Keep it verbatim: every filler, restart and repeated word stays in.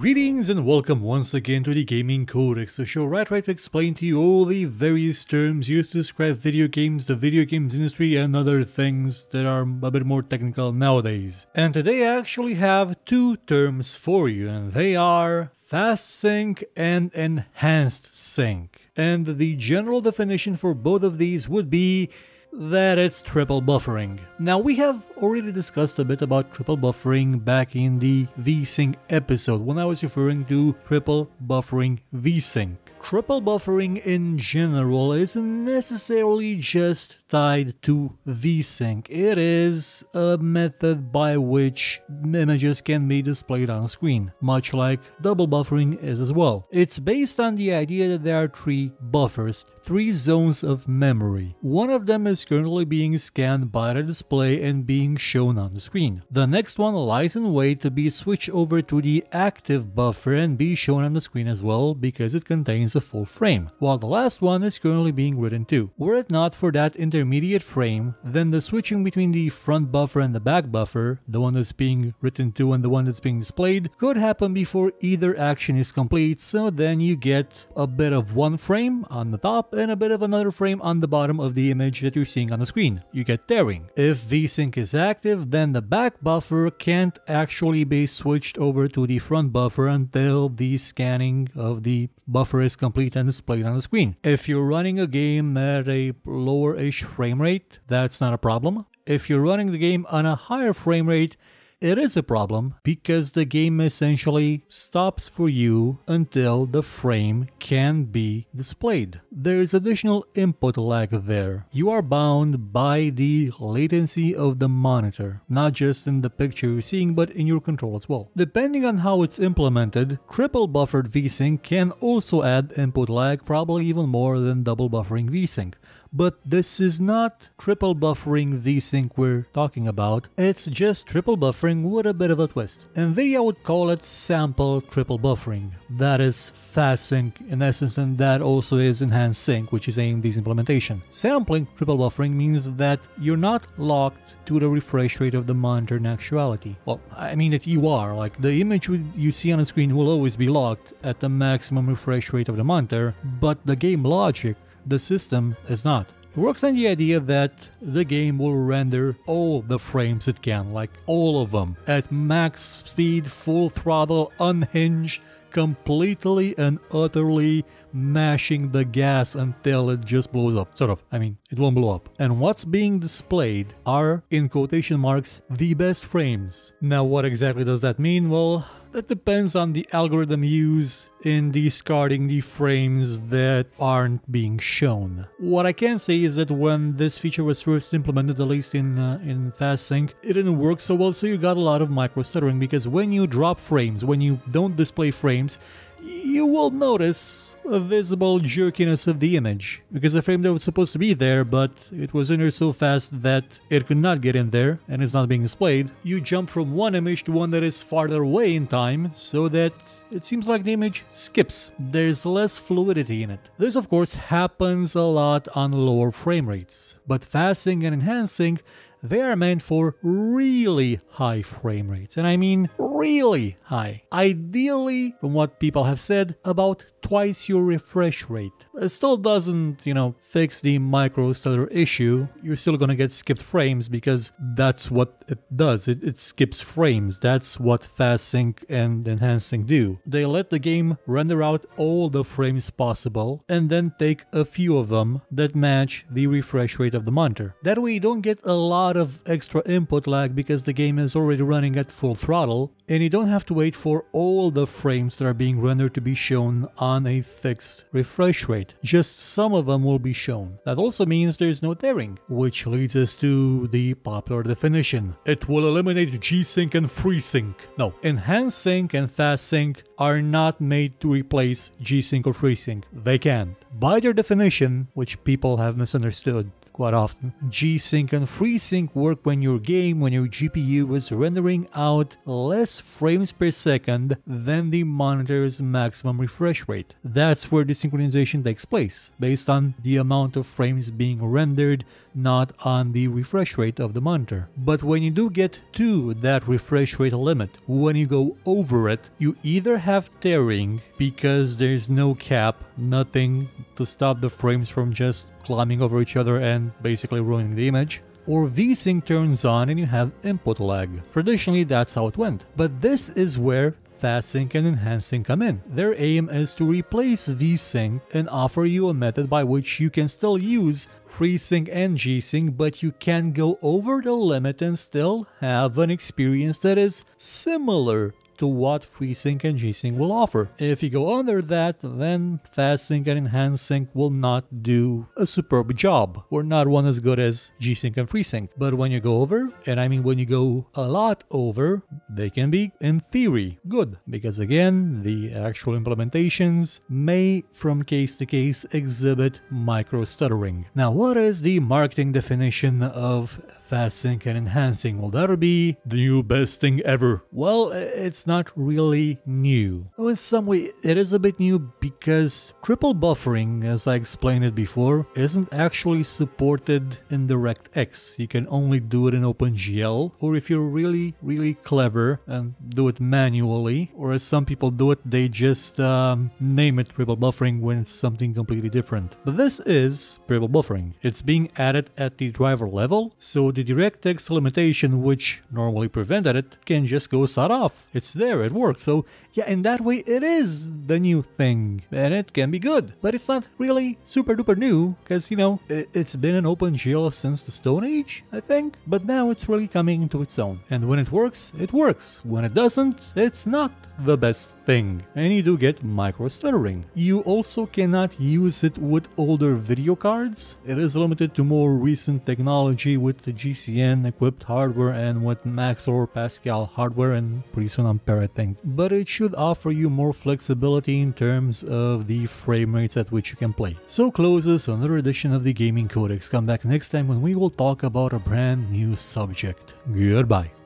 Greetings and welcome once again to the Gaming Codex, a show right right to explain to you all the various terms used to describe video games, the video games industry and other things that are a bit more technical nowadays. And today I actually have two terms for you, and they are FastSync and Enhanced Sync. And the general definition for both of these would be that it's triple buffering. Now, we have already discussed a bit about triple buffering back in the V-Sync episode when I was referring to triple buffering V-Sync. Triple buffering in general isn't necessarily just tied to V-Sync. It is a method by which images can be displayed on screen, much like double buffering is as well. It's based on the idea that there are three buffers, three zones of memory. One of them is currently being scanned by the display and being shown on the screen. The next one lies in wait to be switched over to the active buffer and be shown on the screen as well, because it contains a full frame, while the last one is currently being written to. Were it not for that intermediate frame, then the switching between the front buffer and the back buffer, the one that's being written to and the one that's being displayed, could happen before either action is complete, so then you get a bit of one frame on the top and a bit of another frame on the bottom of the image that you're seeing on the screen. You get tearing. If V-Sync is active, then the back buffer can't actually be switched over to the front buffer until the scanning of the buffer is complete and displayed on the screen. If you're running a game at a lower-ish frame rate, that's not a problem. If you're running the game on a higher frame rate, it is a problem, because the game essentially stops for you until the frame can be displayed. There is additional input lag there. You are bound by the latency of the monitor, not just in the picture you're seeing, but in your control as well. Depending on how it's implemented, triple buffered V-Sync can also add input lag, probably even more than double buffering V-Sync. But this is not triple buffering V-Sync we're talking about, it's just triple buffering with a bit of a twist. NVIDIA would call it sample triple buffering. That is FastSync in essence, and that also is Enhanced Sync, which is A M D's implementation. Sampling triple buffering means that you're not locked to the refresh rate of the monitor in actuality. Well, I mean that you are, like the image you see on the screen will always be locked at the maximum refresh rate of the monitor, but the game logic, the system, is not. It works on the idea that the game will render all the frames it can, like all of them, at max speed, full throttle, unhinged, completely and utterly mashing the gas until it just blows up. Sort of. I mean, it won't blow up. And what's being displayed are, in quotation marks, the best frames. Now, what exactly does that mean? Well, that depends on the algorithm used in discarding the frames that aren't being shown. What I can say is that when this feature was first implemented, at least in uh, in FastSync, it didn't work so well, so you got a lot of micro stuttering, because when you drop frames, when you don't display frames, you will notice a visible jerkiness of the image, because the frame that was supposed to be there, but it was in there so fast that it could not get in there and it's not being displayed. You jump from one image to one that is farther away in time, so that it seems like the image skips. There's less fluidity in it. This of course happens a lot on lower frame rates, but FastSync and Enhanced Sync, they are meant for really high frame rates, and I mean really high. Ideally, from what people have said, about twice your refresh rate. It still doesn't, you know, fix the micro stutter issue. You're still gonna get skipped frames, because that's what it does. It, it skips frames. That's what FastSync and Enhanced Sync do. They let the game render out all the frames possible and then take a few of them that match the refresh rate of the monitor. That way you don't get a lot of extra input lag, because the game is already running at full throttle, and you don't have to wait for all the frames that are being rendered to be shown on a fixed refresh rate. Just some of them will be shown. That also means there's no tearing, which leads us to the popular definition. It will eliminate G-Sync and FreeSync. No, Enhanced Sync and FastSync are not made to replace G-Sync or FreeSync. They can. By their definition, which people have misunderstood, quite often. G-Sync and FreeSync work when your game, when your G P U is rendering out less frames per second than the monitor's maximum refresh rate. That's where desynchronization takes place, based on the amount of frames being rendered, not on the refresh rate of the monitor. But when you do get to that refresh rate limit, when you go over it, you either have tearing because there's no cap, nothing to stop the frames from just climbing over each other and basically ruining the image, or V-Sync turns on and you have input lag. Traditionally, that's how it went. But this is where FastSync and Enhanced Sync come in. Their aim is to replace V-Sync and offer you a method by which you can still use FreeSync and G-Sync, but you can go over the limit and still have an experience that is similar to what FreeSync and G-Sync will offer. If you go under that, then FastSync and Enhanced Sync will not do a superb job, or not one as good as G-Sync and FreeSync. But when you go over, and I mean when you go a lot over, they can be, in theory, good. Because again, the actual implementations may, from case to case, exhibit micro-stuttering. Now, what is the marketing definition of FastSync and Enhanced Sync? Well, that'll be the new best thing ever. Well, it's not really new. Though in some way, it is a bit new because triple buffering, as I explained it before, isn't actually supported in DirectX. You can only do it in OpenGL, or if you're really, really clever and do it manually, or as some people do it, they just um, name it triple buffering when it's something completely different. But this is triple buffering. It's being added at the driver level, so the The DirectX limitation, which normally prevented it, can just go sawed off. It's there, it works. So yeah, in that way it is the new thing, and it can be good. But it's not really super duper new, because, you know, it's been an OpenGL since the Stone Age, I think. But now it's really coming into its own. And when it works, it works. When it doesn't, it's not the best thing. And you do get micro stuttering. You also cannot use it with older video cards. It is limited to more recent technology with the G C N equipped hardware and with Max or Pascal hardware, and pretty soon Ampere, I think. But it should offer you more flexibility in terms of the frame rates at which you can play. So closes another edition of the Gaming Codex. Come back next time when we will talk about a brand new subject. Goodbye.